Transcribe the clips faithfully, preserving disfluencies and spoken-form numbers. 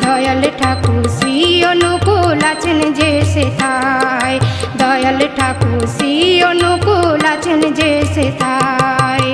दयाल ठाकुर श्री अनुकूल आছেন যে সে তাই।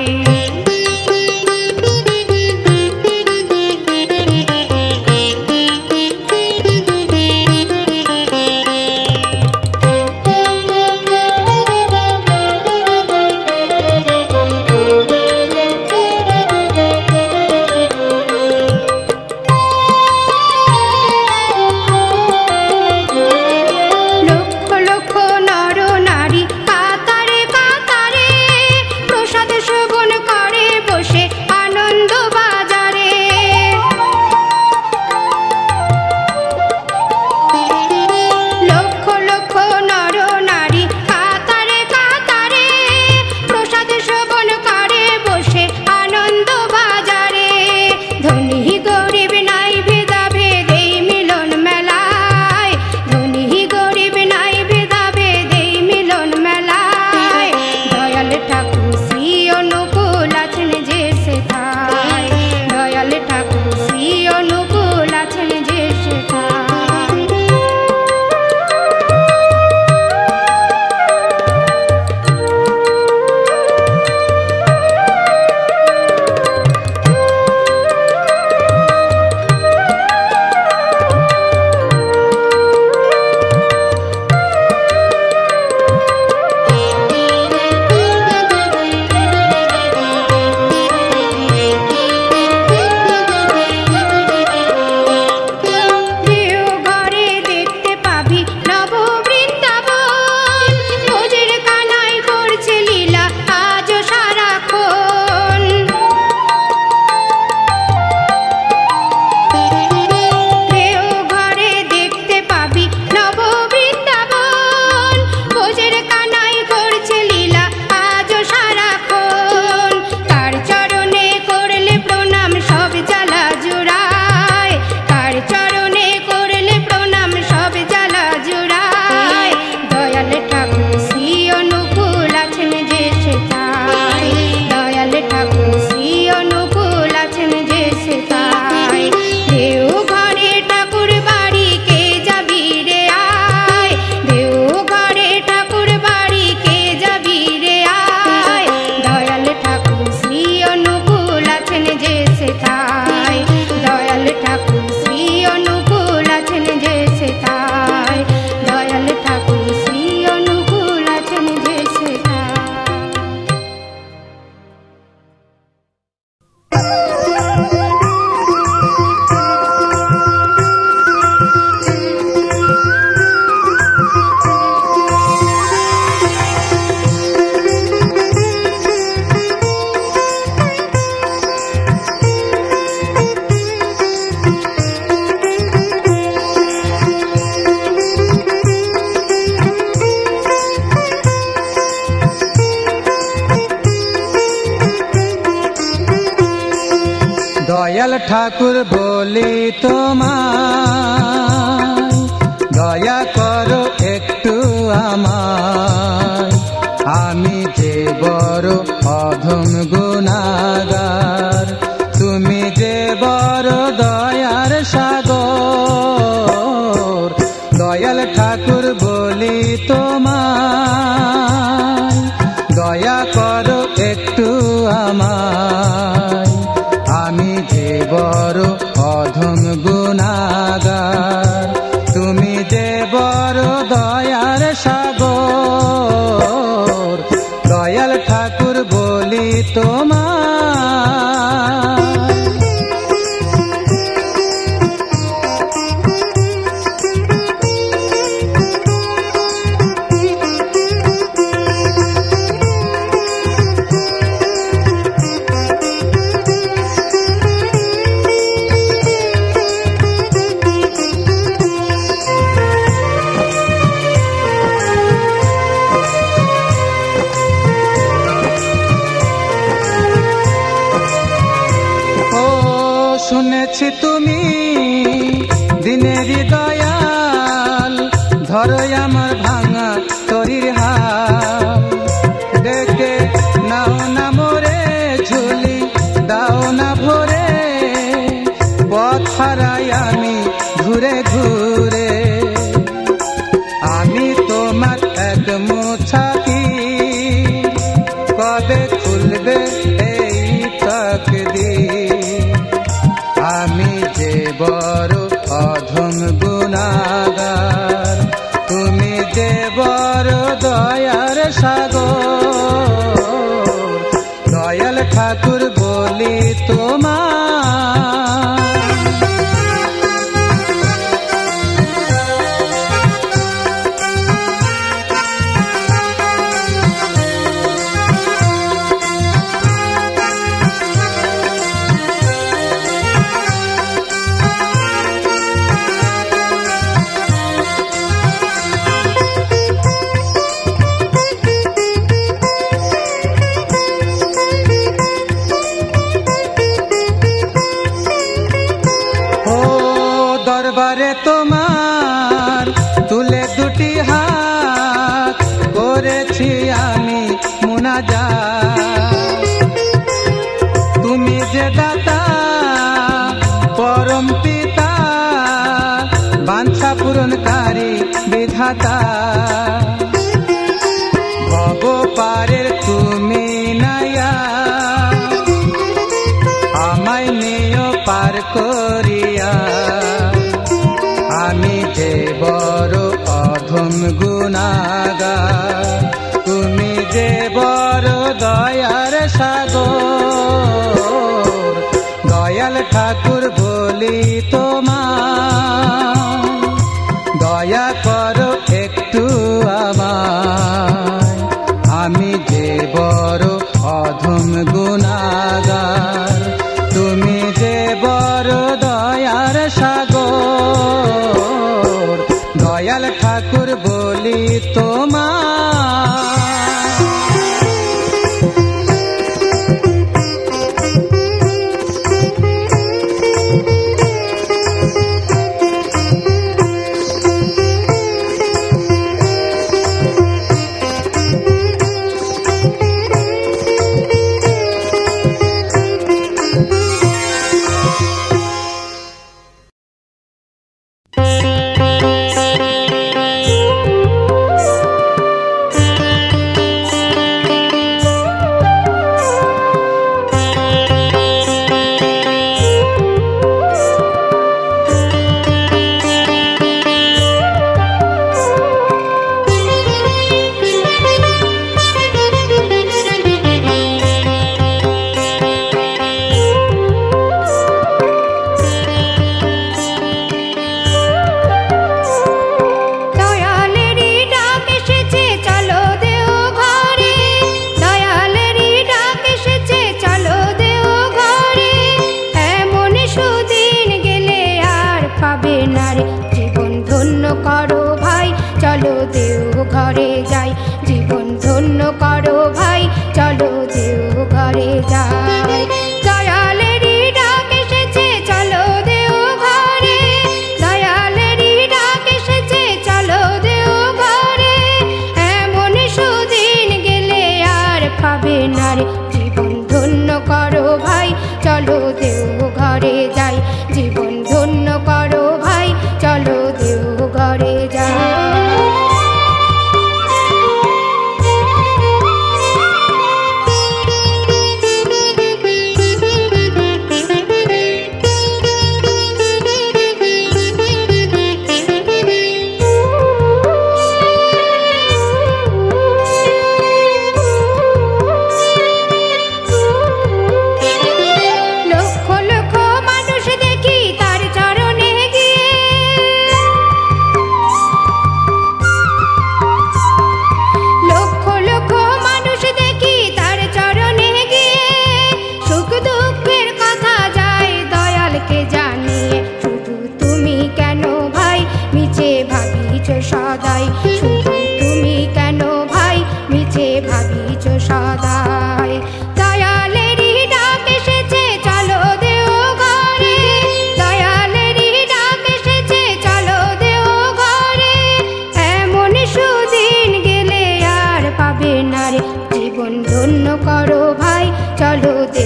दयाल ठाकुर बोली तोमार दया करो एकटू आमार आमी जे बड़ो अधम गुनागार तुमी जे बड़ो दयार सागर। दयाल ठाकुर बोली तोमार दया करो एकटू आमार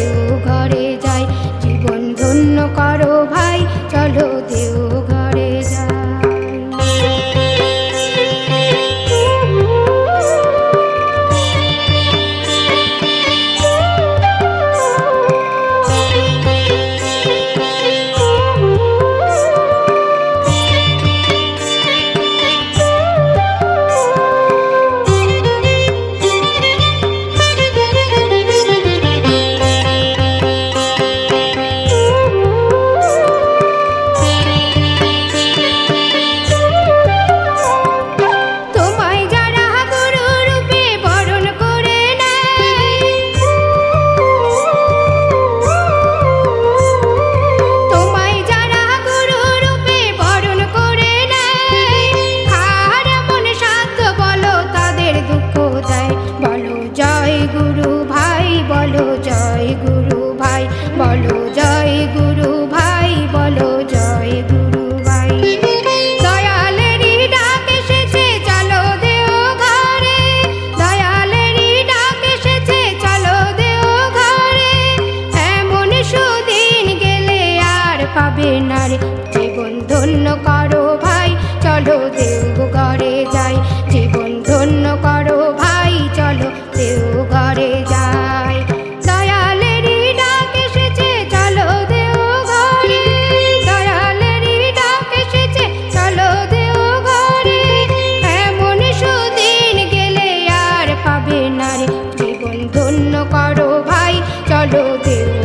देव घरे जाए, जीवन धन्य करो भाई, चलो देव घरे जाए। जीवन धन्य करो भाई, चलो देव घरे जाए, जीवन धन्य करो भाई, चलो देव घरे जाए। दयालेरी डाक एसेछे चलो देव घरे, दयालेरी डाक एसेछे चलो देव घरे, एमन सुदिन गेले आर पाबे ना रे, जीवन धन्य करो भाई, चलो देव।